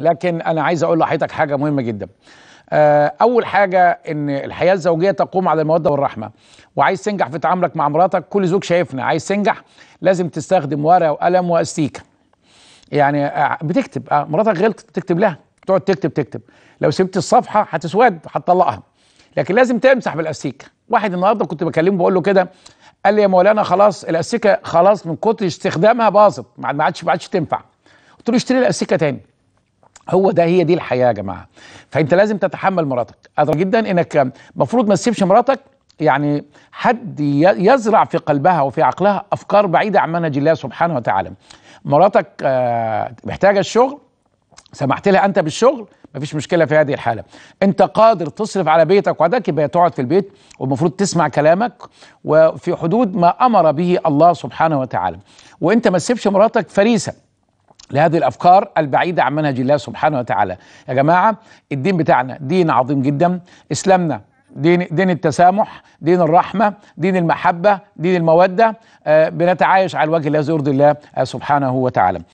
لكن انا عايز اقول لحضرتك حاجه مهمه جدا. اول حاجه ان الحياه الزوجيه تقوم على الموده والرحمه، وعايز تنجح في تعاملك مع مراتك، كل زوج شايفنا عايز تنجح لازم تستخدم ورقه وقلم واستيكه. يعني بتكتب، مراتك غلطت بتكتب لها، تقعد تكتب، لو سبت الصفحه هتسود هتطلقها، لكن لازم تمسح بالاستيكه. واحد النهارده كنت بكلمه بقول له كده، قال لي يا مولانا خلاص الاستيكه خلاص من كتر استخدامها باظت، ما عادش تنفع. قلت له اشتري الاستيكه تاني. هو ده، هي دي الحياه يا جماعه. فانت لازم تتحمل مراتك، قادر جدا انك المفروض ما تسيبش مراتك يعني حد يزرع في قلبها وفي عقلها افكار بعيده عن منهج الله سبحانه وتعالى. مراتك محتاجه الشغل، سمحت لها انت بالشغل مفيش مشكله في هذه الحاله. انت قادر تصرف على بيتك وعدك، يبقى تقعد في البيت والمفروض تسمع كلامك وفي حدود ما امر به الله سبحانه وتعالى. وانت ما تسيبش مراتك فريسه لهذه الأفكار البعيدة عن منهج الله سبحانه وتعالى. يا جماعة الدين بتاعنا دين عظيم جدا، إسلامنا دين التسامح، دين الرحمة، دين المحبة، دين المودة، بنتعايش على الوجه الذي يرضي الله سبحانه وتعالى.